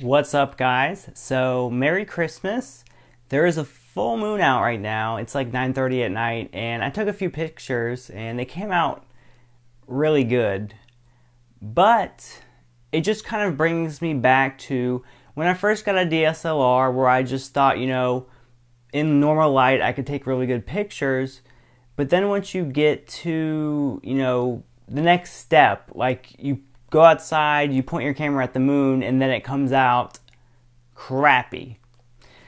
What's up, guys? So Merry Christmas. There is a full moon out right now. It's like 9:30 at night, and I took a few pictures and they came out really good, but it just kind of brings me back to when I first got a DSLR, where I just thought, you know, in normal light I could take really good pictures. But then once you get to, you know, the next step, like you go outside, you point your camera at the moon, and then it comes out crappy.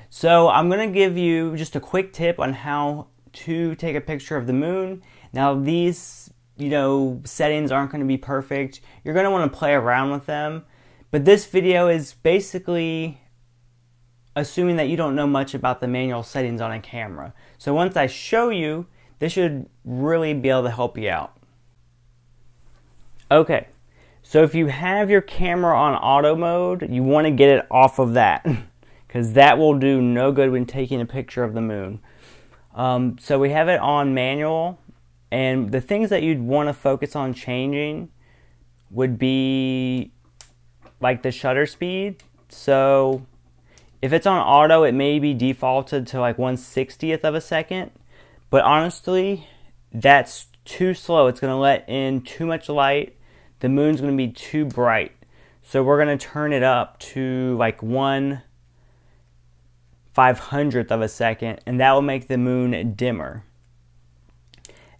So I'm going to give you just a quick tip on how to take a picture of the moon. Now these, you know, settings aren't going to be perfect. You're going to want to play around with them. But this video is basically assuming that you don't know much about the manual settings on a camera. So once I show you, this should really be able to help you out. Okay. So if you have your camera on auto mode, you want to get it off of that, because that will do no good when taking a picture of the moon. So we have it on manual, and the things that you'd want to focus on changing would be like the shutter speed. So if it's on auto, it may be defaulted to like 1/60th of a second, but honestly, that's too slow. It's going to let in too much light. The moon's going to be too bright. So we're going to turn it up to like 1/500th of a second, and that will make the moon dimmer.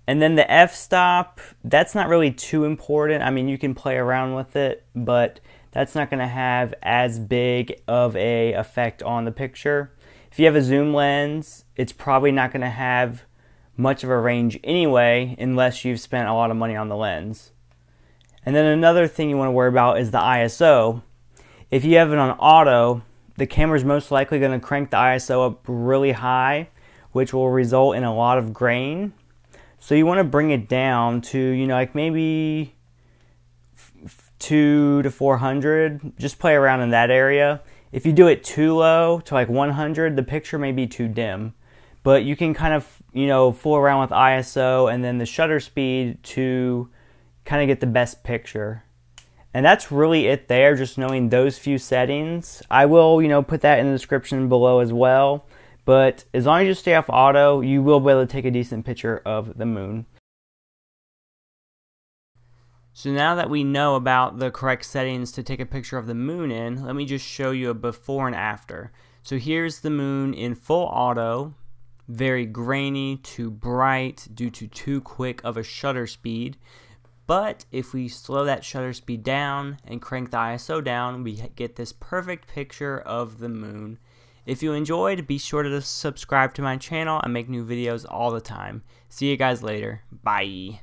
And then the f-stop, that's not really too important. I mean, you can play around with it, but that's not going to have as big of a effect on the picture. If you have a zoom lens, it's probably not going to have much of a range anyway, unless you've spent a lot of money on the lens. And then another thing you want to worry about is the ISO. If you have it on auto, the camera's most likely going to crank the ISO up really high, which will result in a lot of grain. So you want to bring it down to, you know, like maybe 200 to 400. Just play around in that area. If you do it too low, to like 100, the picture may be too dim. But you can kind of, you know, fool around with ISO and then the shutter speed to kind of get the best picture. And that's really it there, just knowing those few settings. I will, you know, put that in the description below as well. But as long as you stay off auto, you will be able to take a decent picture of the moon. So now that we know about the correct settings to take a picture of the moon in, let me just show you a before and after. So here's the moon in full auto, very grainy, too bright due to too quick of a shutter speed. But if we slow that shutter speed down and crank the ISO down, we get this perfect picture of the moon. If you enjoyed, be sure to subscribe to my channel. I make new videos all the time. See you guys later. Bye.